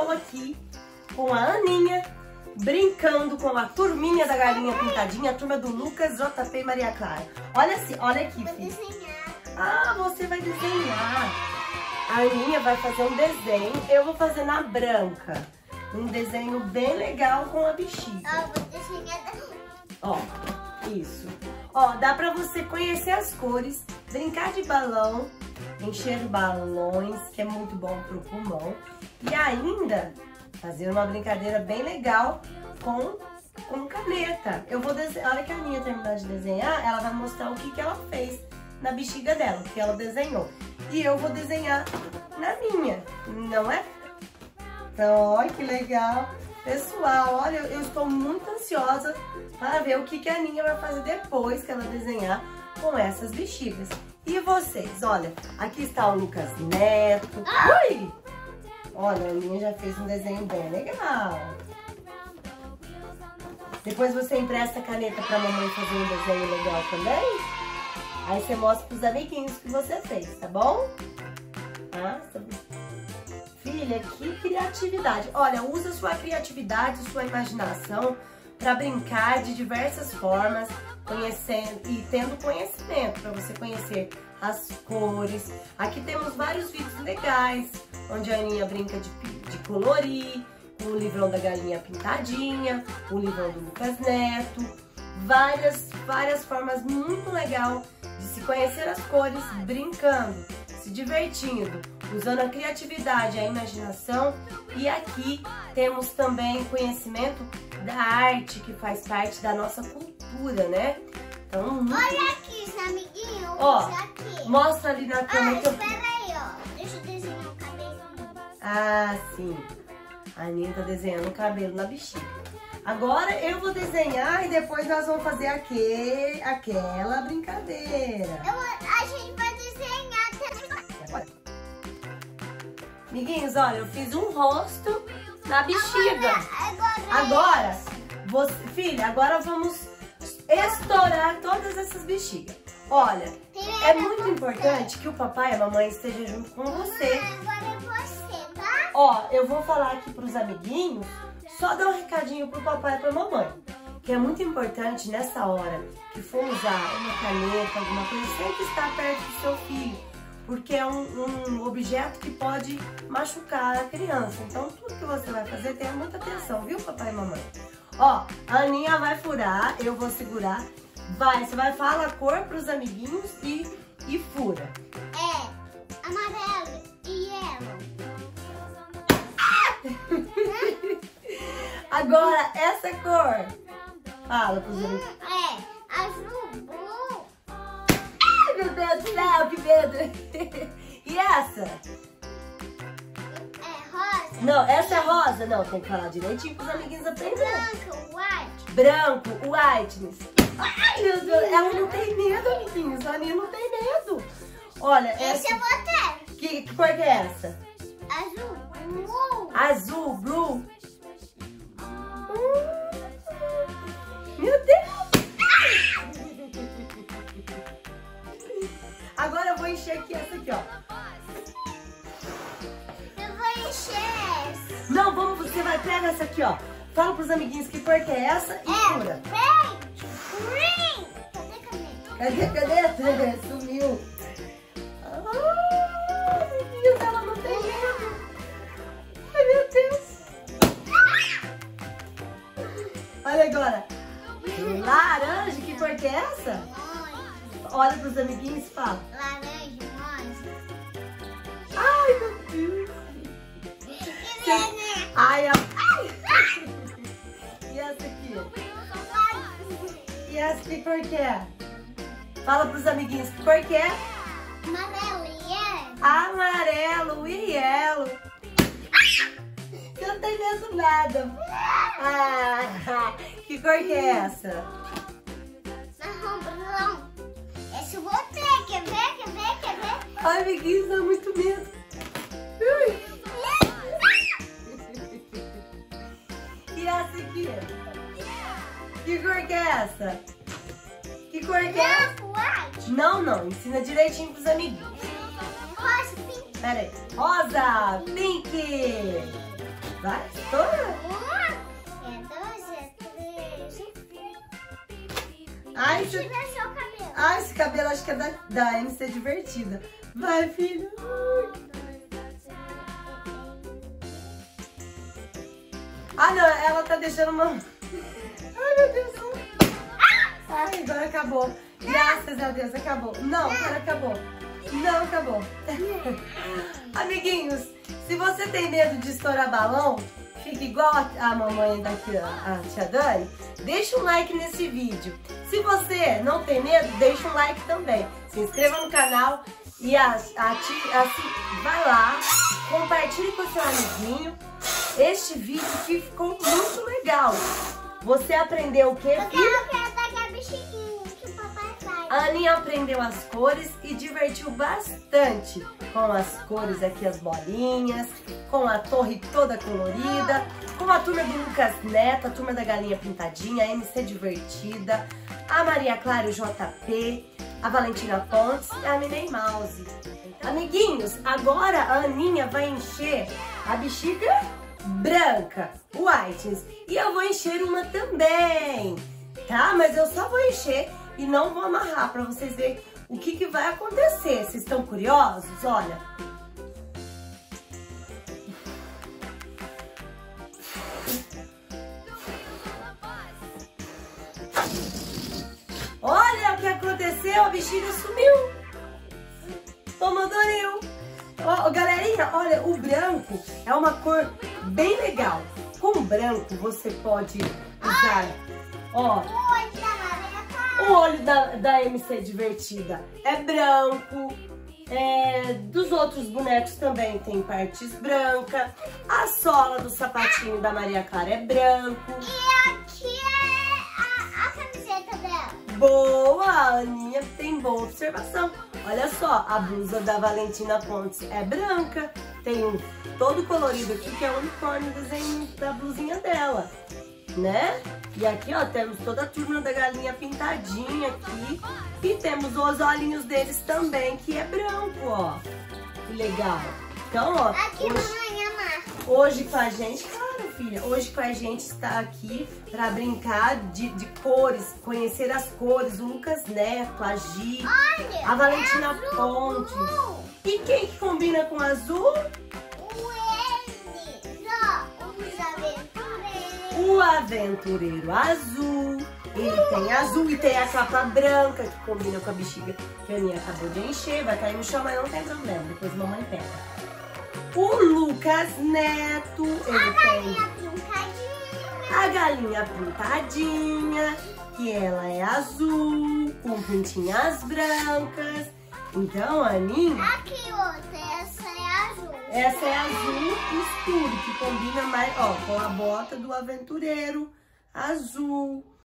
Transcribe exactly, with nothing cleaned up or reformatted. estou aqui com a Anninha, brincando com a turminha da Galinha Pintadinha, a turma do Luccas, J P e Maria Clara. Olha assim, olha aqui, filho. Ah, você vai desenhar. A Anninha vai fazer um desenho, eu vou fazer na branca. Um desenho bem legal com a bexiga. Ó, vou desenhar da minha. Ó, isso. Ó, dá pra você conhecer as cores, brincar de balão, encher balões, que é muito bom pro pulmão. E ainda fazer uma brincadeira bem legal com, com caneta. Eu vou desenhar. A hora que a Anninha terminar de desenhar, ela vai mostrar o que, que ela fez na bexiga dela, o que ela desenhou. E eu vou desenhar na minha, não é? Então, olha que legal. Pessoal, olha, eu estou muito ansiosa para ver o que, que a Anninha vai fazer depois que ela desenhar com essas bexigas. E vocês, olha, aqui está o Luccas Neto. Oi! Olha, a Anninha já fez um desenho bem legal. Depois você empresta a caneta para a mamãe fazer um desenho legal também. Aí você mostra para os amiguinhos o que você fez, tá bom? Ah, tá bom. Filha, que criatividade. Olha, usa sua criatividade, sua imaginação para brincar de diversas formas, conhecendo e tendo conhecimento, para você conhecer as cores. Aqui temos vários vídeos legais, onde a Anninha brinca de, de colorir, o livrão da Galinha Pintadinha, o livrão do Luccas Neto, várias, várias formas muito legal de se conhecer as cores brincando, se divertindo, usando a criatividade, a imaginação. E aqui temos também conhecimento da arte, que faz parte da nossa cultura, né? Então, muito... Olha aqui, amiguinho, ó, aqui. Mostra ali na câmera. Ah, que eu... espera aí, ó. Deixa eu desenhar o cabelo. Ah, sim. A Anninha tá desenhando o cabelo na bexiga. Agora eu vou desenhar e depois nós vamos fazer aquele, aquela brincadeira. Eu, a gente vai desenhar também. Amiguinhos, olha, eu fiz um rosto na bexiga. Agora, você, filha, agora vamos estourar todas essas bexigas. Olha, é muito importante que o papai e a mamãe estejam junto com você. Agora é você, tá? Ó, eu vou falar aqui pros amiguinhos, só dar um recadinho pro papai e pra mamãe. Que é muito importante nessa hora que for usar uma caneta, alguma coisa, sempre estar perto do seu filho. Porque é um, um objeto que pode machucar a criança. Então, tudo que você vai fazer, tenha muita atenção, viu, papai e mamãe? Ó, a Anninha vai furar, eu vou segurar. Vai, você vai falar a cor pros amiguinhos e, e fura. É amarelo e yellow. Ah! Agora, essa cor. Fala pros amiguinhos. É azul, blue. Ai, meu Deus do céu, que medo! E essa? É rosa. Não, essa é rosa. Não, tem que falar direitinho para os amiguinhos aprenderem. Branco, white. Branco, white. Ai, meu Deus. Ela não tem medo, amiguinhos. A Anninha não tem medo. Olha, essa... Essa eu vou ter. Que, que cor que é essa? Azul, blue. Azul, blue. Hum. Meu Deus. Agora eu vou encher aqui essa aqui, ó. Eu vou encher essa. Não, vamos, você vai pegar essa aqui, ó. Fala pros amiguinhos que cor que é essa e fura. É, cadê a caneta? Cadê a caneta? Sumiu. Ai, amiguinhos, ela não tem medo. Ai, meu Deus. Olha agora. Laranja, que cor que é essa? Olha pros amiguinhos e fala. Laranja, rosa. Ai, meu Deus. Você... Ai, a... Ai. E essa aqui? E essa que cor que é? Fala pros amiguinhos que cor que é? Amarelo e yellow. Amarelo e yellow. Eu não tenho medo nada. Ah, que cor que é essa? Marrom, marrom. Esse eu vou ter, quer ver, quer ver, quer ver? Ai, amiguinhos, dá muito medo. Ui. E essa aqui? Que cor que é essa? Que cor que é essa? Não, não, ensina direitinho pros amiguinhos. Rosa, pink. Pera aí. Rosa, pink. Vai, estoura. Um, dois, três, quatro. Ai, esse... cabelo. Ah, esse cabelo acho que é da, da M C Divertida. Vai, filho. Ah, não, ela tá deixando uma... Ai, meu Deus. Ai, agora acabou. Graças a Deus, acabou. Não, agora acabou. Não, acabou. Amiguinhos, se você tem medo de estourar balão, fica igual a, a mamãe daqui, a tia Dani. Deixa um like nesse vídeo. Se você não tem medo, deixa um like também. Se inscreva no canal e ative, ative, vai lá, compartilhe com o seu amiguinho este vídeo que ficou muito legal. Você aprendeu o quê? A Anninha aprendeu as cores e divertiu bastante com as cores aqui, as bolinhas, com a torre toda colorida, com a turma do Luccas Neto, a turma da Galinha Pintadinha, a M C Divertida, a Maria Clara, o J P, a Valentina Pontes e a Minnie Mouse. Amiguinhos, agora a Anninha vai encher a bexiga branca, o white, e eu vou encher uma também, tá? Mas eu só vou encher... E não vou amarrar para vocês verem o que, que vai acontecer. Vocês estão curiosos? Olha. Olha o que aconteceu. A bexiga sumiu. Toma doril. Ó, galerinha, olha, o branco é uma cor bem legal. Com o branco você pode usar... Ó... O olho da, da M C Divertida é branco, é, dos outros bonecos também tem partes brancas, a sola do sapatinho da Maria Clara é branco. E aqui é a, a camiseta dela. Boa, a Anninha tem boa observação. Olha só, a blusa da Valentina Pontes é branca, tem um todo colorido aqui que é o unicórnio, desenho da blusinha dela. Né? E aqui, ó, temos toda a turma da Galinha Pintadinha aqui. E temos os olhinhos deles também, que é branco, ó. Que legal. Então, ó. Aqui, hoje, hoje com a gente, claro, filha. Hoje com a gente está aqui pra brincar de, de cores, conhecer as cores. O Luccas Neto, a Gi, olha, a Valentina é Pontes. Azul. E quem que combina com azul? O Aventureiro Azul, ele tem azul e tem a capa branca que combina com a bexiga que a Anninha acabou de encher, vai cair no chão, mas não tem problema, depois a mamãe pega. O Luccas Neto, ele tem a Galinha Pintadinha, que ela é azul, com pintinhas brancas. Então, Anninha... Aqui outra, essa é azul. Essa é azul escuro, que combina mais, ó, com a bota do Aventureiro Azul.